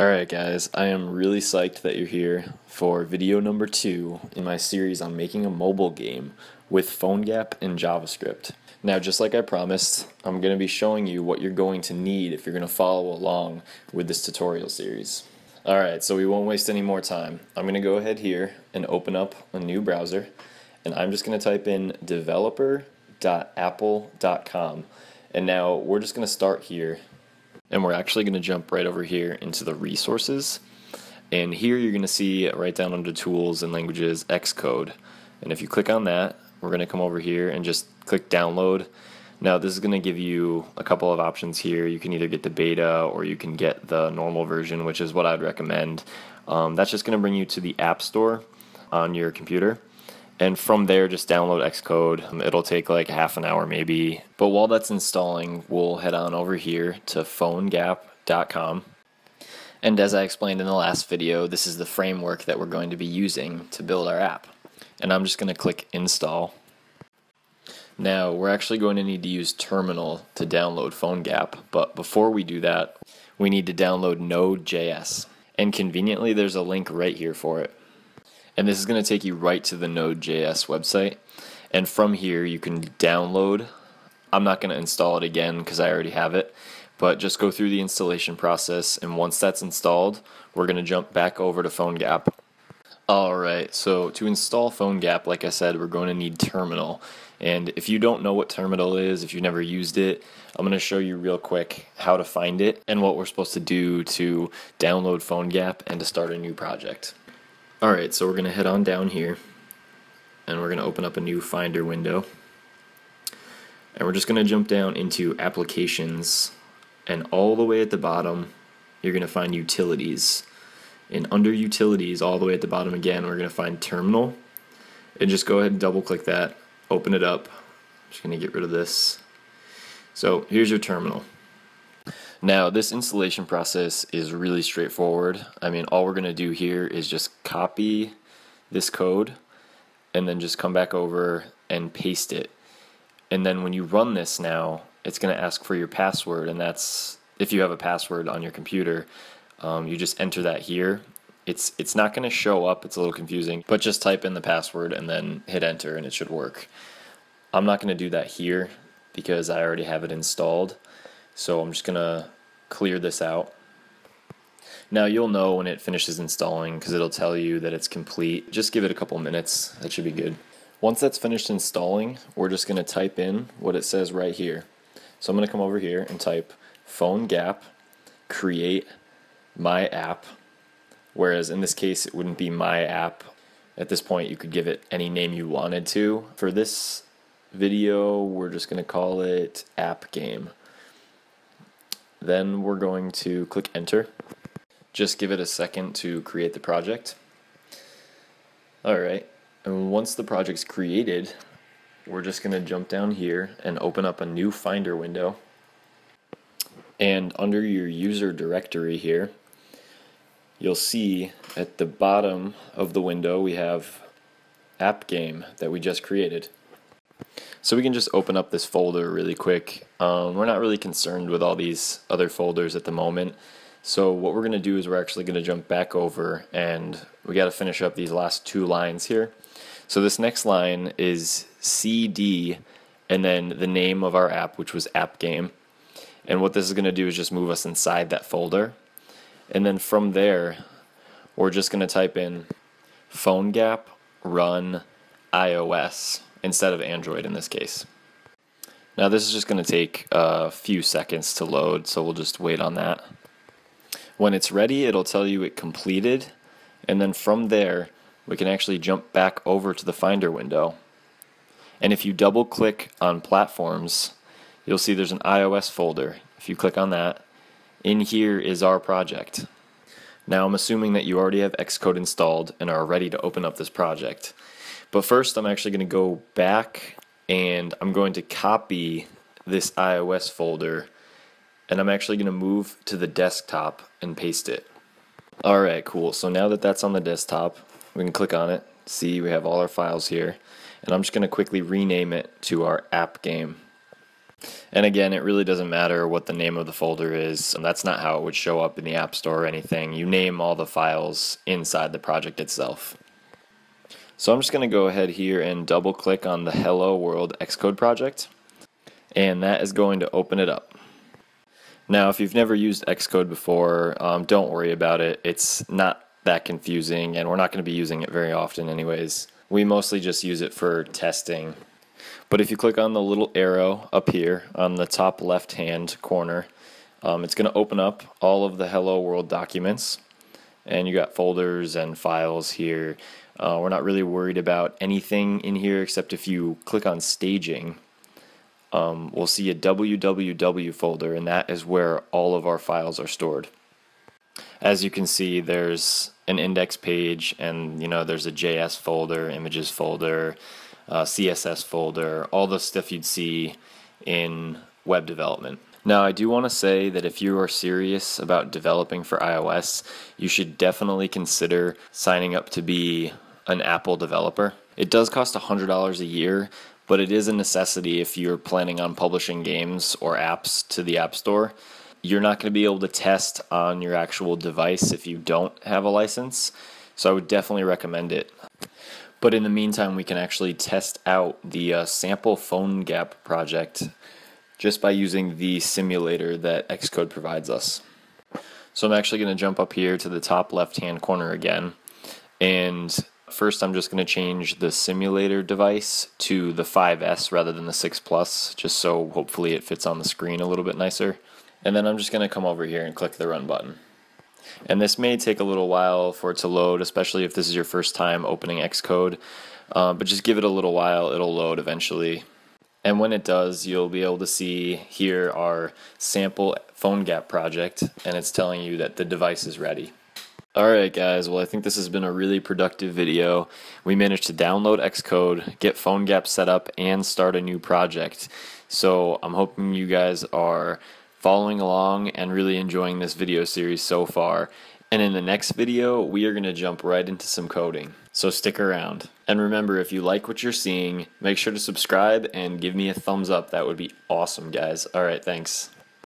Alright guys, I am really psyched that you're here for video number 2 in my series on making a mobile game with PhoneGap and JavaScript. Now just like I promised, I'm going to be showing you what you're going to need if you're going to follow along with this tutorial series. Alright, so we won't waste any more time. I'm going to go ahead here and open up a new browser, and I'm just going to type in developer.apple.com, and now we're just going to start here. And we're actually going to jump right over here into the resources, and here you're going to see right down under tools and languages Xcode, and if you click on that, we're going to come over here and just click download. Now this is going to give you a couple of options here. You can either get the beta or you can get the normal version, which is what I'd recommend. That's just going to bring you to the App Store on your computer. And from there, just download Xcode. It'll take like half an hour maybe. But while that's installing, we'll head on over here to phonegap.com. And as I explained in the last video, this is the framework that we're going to be using to build our app. And I'm just going to click install. Now, we're actually going to need to use Terminal to download PhoneGap, but before we do that, we need to download Node.js. And conveniently, there's a link right here for it. And this is going to take you right to the Node.js website, and from here you can download. I'm not going to install it again because I already have it, but just go through the installation process, and once that's installed, we're going to jump back over to PhoneGap. Alright, so to install PhoneGap, like I said, we're going to need Terminal. And if you don't know what Terminal is, if you've never used it, I'm going to show you real quick how to find it and what we're supposed to do to download PhoneGap and to start a new project. Alright, so we're going to head on down here, and we're going to open up a new Finder window, and we're just going to jump down into Applications, and all the way at the bottom you're going to find Utilities, and under Utilities all the way at the bottom again we're going to find Terminal, and just go ahead and double click that, open it up. I'm just going to get rid of this. So here's your Terminal. Now this installation process is really straightforward. I mean, all we're going to do here is just copy this code and then just come back over and paste it. And then when you run this now, it's going to ask for your password, and that's if you have a password on your computer. You just enter that here. It's not going to show up, it's a little confusing, but just type in the password and then hit enter and it should work. I'm not going to do that here because I already have it installed. So I'm just going to clear this out. Now you'll know when it finishes installing because it'll tell you that it's complete. Just give it a couple minutes, that should be good. Once that's finished installing, we're just going to type in what it says right here. So I'm going to come over here and type PhoneGap create my app, whereas in this case it wouldn't be my app. At this point you could give it any name you wanted to. For this video we're just going to call it app game. Then we're going to click enter. Just give it a second to create the project. Alright, and once the project's created, we're just going to jump down here and open up a new Finder window. And under your user directory here, you'll see at the bottom of the window we have app game that we just created. So we can just open up this folder really quick. We're not really concerned with all these other folders at the moment. So what we're going to do is we're actually going to jump back over, and we got to finish up these last two lines here. So this next line is CD and then the name of our app, which was app game. And what this is going to do is just move us inside that folder. And then from there, we're just going to type in PhoneGap run iOS. Instead of Android in this case. Now this is just going to take a few seconds to load, so we'll just wait on that. When it's ready, it'll tell you it completed, and then from there we can actually jump back over to the Finder window. And if you double click on platforms, you'll see there's an iOS folder. If you click on that, in here is our project. Now I'm assuming that you already have Xcode installed and are ready to open up this project. But first I'm actually going to go back and I'm going to copy this iOS folder, and I'm actually going to move to the desktop and paste it. Alright, cool. So now that that's on the desktop, we can click on it. See, we have all our files here, and I'm just going to quickly rename it to our app game. And again, it really doesn't matter what the name of the folder is. And that's not how it would show up in the App Store or anything. You name all the files inside the project itself. So I'm just going to go ahead here and double click on the Hello World Xcode project. And that is going to open it up. Now, if you've never used Xcode before, don't worry about it. It's not that confusing, and we're not going to be using it very often anyways. We mostly just use it for testing. But if you click on the little arrow up here on the top left-hand corner, it's going to open up all of the Hello World documents. And you got folders and files here. We're not really worried about anything in here, except if you click on staging, we'll see a www folder, and that is where all of our files are stored. As you can see, there's an index page, and there's a JS folder, images folder, CSS folder, all the stuff you'd see in web development. Now, I do want to say that if you are serious about developing for iOS, you should definitely consider signing up to be an Apple developer. It does cost $100 a year, but it is a necessity if you're planning on publishing games or apps to the App Store. You're not going to be able to test on your actual device if you don't have a license, so I would definitely recommend it. But in the meantime, we can actually test out the sample PhoneGap project just by using the simulator that Xcode provides us. So I'm actually going to jump up here to the top left-hand corner again, and first, I'm just going to change the simulator device to the 5S rather than the 6 Plus, just so hopefully it fits on the screen a little bit nicer. And then I'm just going to come over here and click the Run button. And this may take a little while for it to load, especially if this is your first time opening Xcode, but just give it a little while, it'll load eventually. And when it does, you'll be able to see here our sample PhoneGap project, and it's telling you that the device is ready. Alright guys, well I think this has been a really productive video. We managed to download Xcode, get PhoneGap set up, and start a new project. So I'm hoping you guys are following along and really enjoying this video series so far. And in the next video, we are going to jump right into some coding. So stick around. And remember, if you like what you're seeing, make sure to subscribe and give me a thumbs up. That would be awesome, guys. Alright, thanks.